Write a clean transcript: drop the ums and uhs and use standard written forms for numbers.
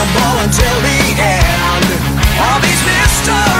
unbreakable until the end. All these mysteries